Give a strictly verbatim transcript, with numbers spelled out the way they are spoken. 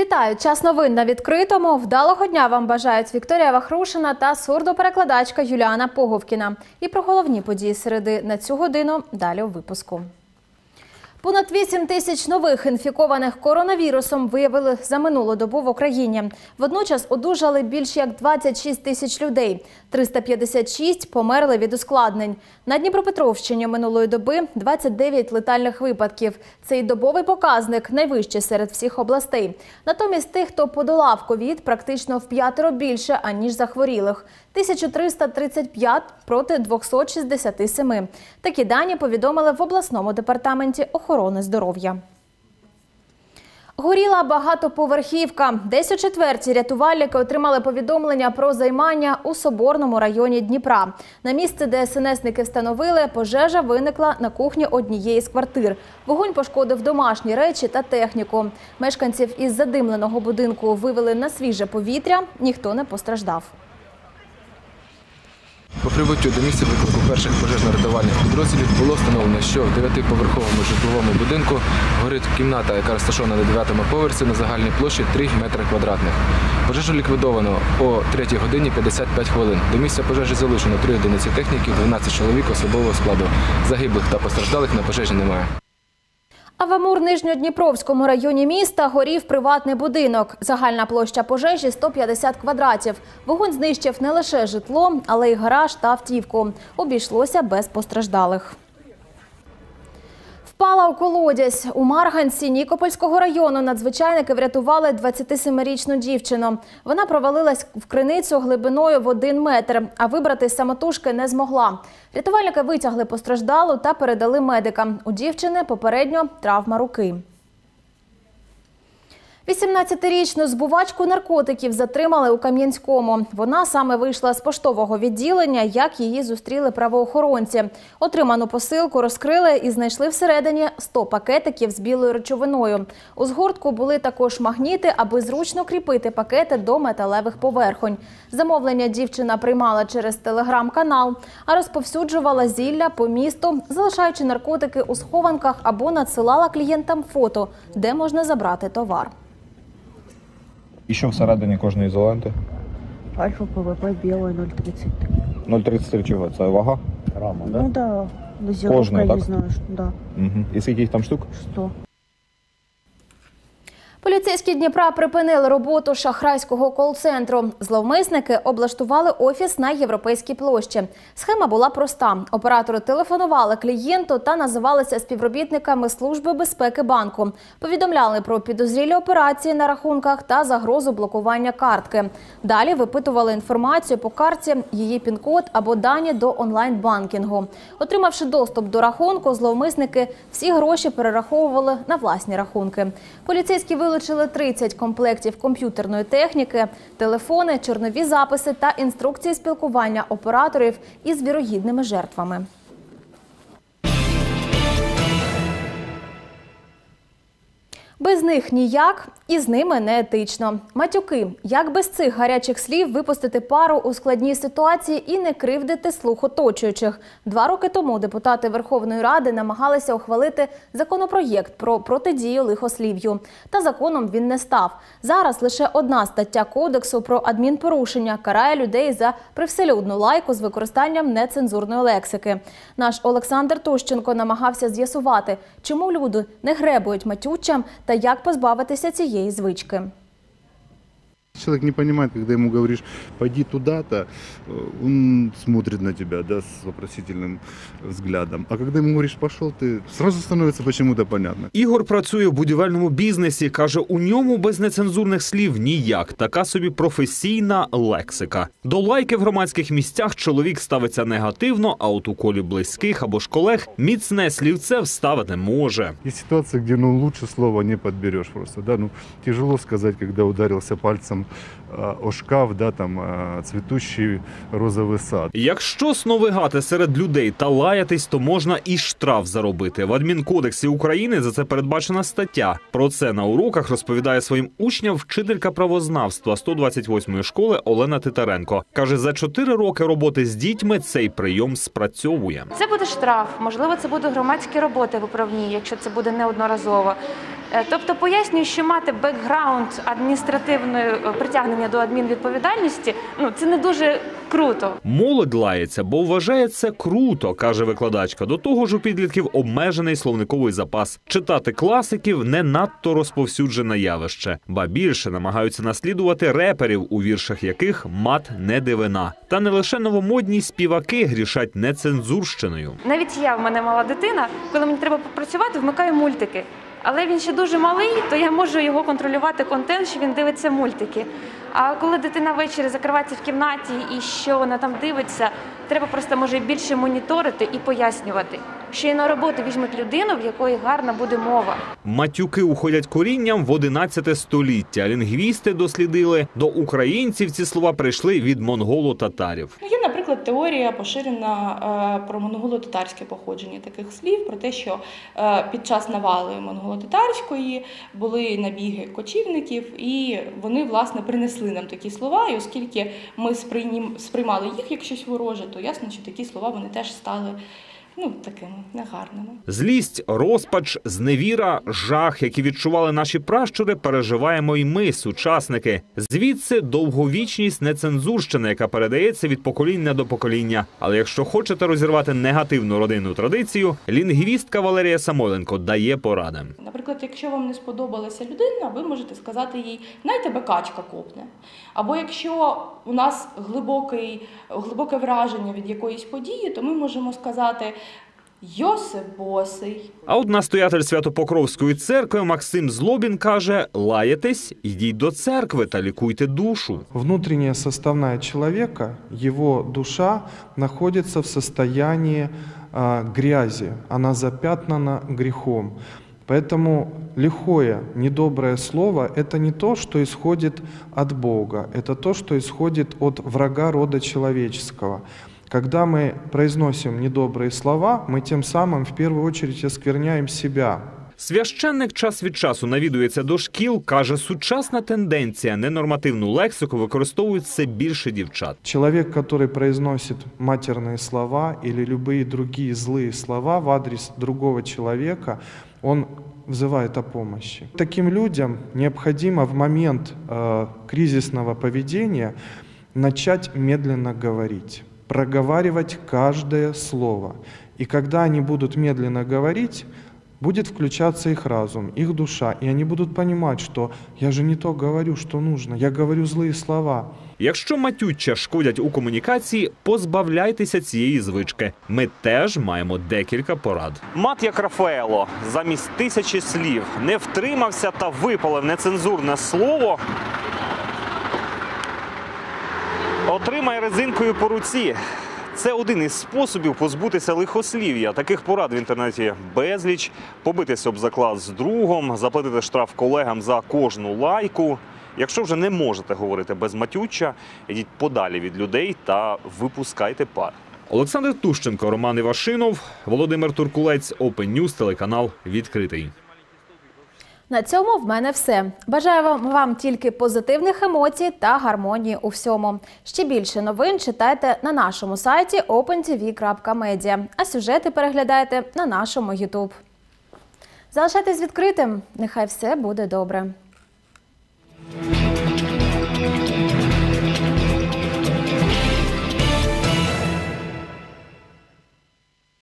Вітаю! Час новин на відкритому. Вдалого дня вам бажають Вікторія Вахрушина та сурдоперекладачка Юліана Поговкіна. І про головні події середи на цю годину далі у випуску. Понад вісім тисяч нових інфікованих коронавірусом виявили за минулу добу в Україні. Водночас одужали більш як двадцять шість тисяч людей. триста п'ятдесят шість померли від ускладнень. На Дніпропетровщині минулої доби двадцять дев'ять летальних випадків. Цей добовий показник найвищий серед всіх областей. Натомість тих, хто подолав ковід, практично в п'ятеро більше, аніж захворілих. тисяча триста тридцять п'ять проти двохсот шістдесяти семи. Такі дані повідомили в обласному департаменті охорони здоров'я. Горіла багатоповерхівка. Десь о четвертій рятувальники отримали повідомлення про займання у Соборному районі Дніпра. На місці, де ес-ен-есники встановили, пожежа виникла на кухні однієї з квартир. Вогонь пошкодив домашні речі та техніку. Мешканців із задимленого будинку вивели на свіже повітря. Ніхто не постраждав. По прибуттю до місця виклику перших пожежно-рятувальних підрозділів було встановлено, що в дев'ятиповерховому житловому будинку горить кімната, яка розташована на дев'ятому поверсі на загальній площі три метри квадратних. Пожежу ліквідовано о третій годині п'ятдесят п'ять хвилин. До місця пожежі залучено три одиниці техніки, дванадцять чоловік особового складу. Загиблих та постраждалих на пожежі немає. А в Амур Нижньодніпровському районі міста горів приватний будинок. Загальна площа пожежі – сто п'ятдесят квадратів. Вогонь знищив не лише житло, але й гараж та автівку. Обійшлося без постраждалих. Впала у колодязь. У Марганці Нікопольського району надзвичайники врятували двадцятисемирічну дівчину. Вона провалилась в криницю глибиною в один метр, а вибратись самотужки не змогла. Рятувальники витягли постраждалу та передали медикам. У дівчини попередньо травма руки. вісімнадцятирічну збувачку наркотиків затримали у Кам'янському. Вона саме вийшла з поштового відділення, як її зустріли правоохоронці. Отриману посилку розкрили і знайшли всередині сто пакетиків з білою речовиною. У згортку були також магніти, аби зручно кріпити пакети до металевих поверхонь. Замовлення дівчина приймала через телеграм-канал, а розповсюджувала зілля по місту, залишаючи наркотики у схованках або надсилала клієнтам фото, де можна забрати товар. І що всередині кожної ізоланти? Альфа ПВП білої нуль тридцять три. нуль тридцять три чого? Це вага? Рама, так? Ну так, да. Зіровка, я не знаю. Да. Угу. І скільки їх там штук? сто. Поліцейські Дніпра припинили роботу шахрайського кол-центру. Зловмисники облаштували офіс на Європейській площі. Схема була проста. Оператори телефонували клієнту та називалися співробітниками Служби безпеки банку. Повідомляли про підозрілі операції на рахунках та загрозу блокування картки. Далі випитували інформацію по карті, її пін-код або дані до онлайн-банкінгу. Отримавши доступ до рахунку, зловмисники всі гроші перераховували на власні рахунки. Поліцейські вилучили Вилучили тридцять комплектів комп'ютерної техніки, телефони, чорнові записи та інструкції спілкування операторів із вірогідними жертвами. Без них ніяк і з ними не етично. Матюки. Як без цих гарячих слів випустити пару у складній ситуації і не кривдити слух оточуючих? Два роки тому депутати Верховної Ради намагалися ухвалити законопроєкт про протидію лихослів'ю. Та законом він не став. Зараз лише одна стаття кодексу про адмінпорушення карає людей за привселюдну лайку з використанням нецензурної лексики. Наш Олександр Тущенко намагався з'ясувати, чому люди не гребують матючам та як позбавитися цієї звички. Человек не понимает, когда ему говоришь «пойди туда-то», он смотрит на тебя, да, с вопросительным взглядом. А когда ему говоришь «пошел ты», сразу становится почему-то понятно. Ігор працює в будівельному бізнесі. Каже, у ньому без нецензурних слів ніяк. Така собі професійна лексика. До лайки в громадських місцях чоловік ставиться негативно, а от у колі близьких або ж колег міцне слівце вставити може. Є ситуація, де ну, лучше слова не підбереш просто. Да? Ну, тяжело сказати, коли ударився пальцем о шкаф, да, там, цвітущий розовий сад. Якщо сновигати серед людей та лаятись, то можна і штраф заробити. В Адмінкодексі України за це передбачена стаття. Про це на уроках розповідає своїм учням вчителька правознавства сто двадцять восьмої школи Олена Титаренко. Каже, за чотири роки роботи з дітьми цей прийом спрацьовує. Це буде штраф, можливо, це будуть громадські роботи в управлінні, якщо це буде неодноразово. Тобто пояснюю, що мати бекграунд адміністративної притягнення до адмінвідповідальності, ну, це не дуже круто. Молодь лається, бо вважає це круто, каже викладачка. До того ж у підлітків обмежений словниковий запас. Читати класиків не надто розповсюджене явище. Ба більше, намагаються наслідувати реперів, у віршах яких мат не дивина. Та не лише новомодні співаки грішать нецензурщиною. Навіть я, в мене мала дитина, коли мені треба попрацювати, вмикаю мультики. Але він ще дуже малий, то я можу його контролювати контент, що він дивиться мультики. А коли дитина ввечері закривається в кімнаті і що вона там дивиться, треба просто, може, більше моніторити і пояснювати, що і на роботу візьмуть людину, в якої гарна буде мова. Матюки уходять корінням в одинадцяте століття. Лінгвісти дослідили, до українців ці слова прийшли від монголо-татарів. Є, наприклад, теорія поширена про монголо-татарське походження таких слів, про те, що під час навали монголо-татарської були набіги кочівників, і вони, власне, принесли нам такі слова, і оскільки ми сприймали їх як щось вороже, то ясно, що такі слова вони теж стали, ну, такими негарними. Злість, розпач, зневіра, жах, які відчували наші пращури, переживаємо і ми, сучасники. Звідси довговічність нецензурщини, яка передається від покоління до покоління. Але якщо хочете розірвати негативну родинну традицію, лінгвістка Валерія Самоденко дає поради. Наприклад, якщо вам не сподобалася людина, ви можете сказати їй: "Най тебе качка копне". Або якщо у нас глибокий, глибоке враження від якоїсь події, то ми можемо сказати: "Йосип босий". А от настоятель Святопокровської церкви Максим Злобін каже: лаєтесь, йдіть до церкви та лікуйте душу. Внутрішня составна чоловіка, його душа, знаходиться в стані грязі, вона запятнана гріхом. Поэтому лихое, недоброе слово – это не то, что исходит от Бога, это то, что исходит от врага рода человеческого. Когда мы произносим недобрые слова, мы тем самым в первую очередь оскверняем себя. Священник час від часу навідується до шкіл, каже, сучасна тенденція, ненормативну лексику використовують все більше дівчат. Чоловік, який произносить матерні слова або будь-які злі слова в адрес іншого чоловіка, він взиває о допомозі. Таким людям необхідно в момент кризисного поведіння почати медленно говорити, проговорювати кожне слово. І коли вони будуть медленно говорити, будет включаться их разум, их душа, и они будут понимать, что я же не то говорю, что нужно, я говорю злые слова. Якщо матюча шкодять у комунікації, позбавляйтеся цієї звички. Ми теж маємо декілька порад. Мат як Рафаело, замість тисячі слів, не втримався та випалив нецензурне слово, отримай резинкою по руці. Це один із способів позбутися лихослів'я. Таких порад в інтернеті безліч. Побитися об заклад з другом, заплатити штраф колегам за кожну лайку. Якщо вже не можете говорити без матюча, йдіть подалі від людей та випускайте пар. Олександр Тущенко, Роман Івашинов, Володимир Туркулець, Open News, телеканал «Відкритий». На цьому в мене все. Бажаю вам тільки позитивних емоцій та гармонії у всьому. Ще більше новин читайте на нашому сайті опентв крапка медіа, а сюжети переглядайте на нашому ютуб. Залишайтесь відкритим, нехай все буде добре.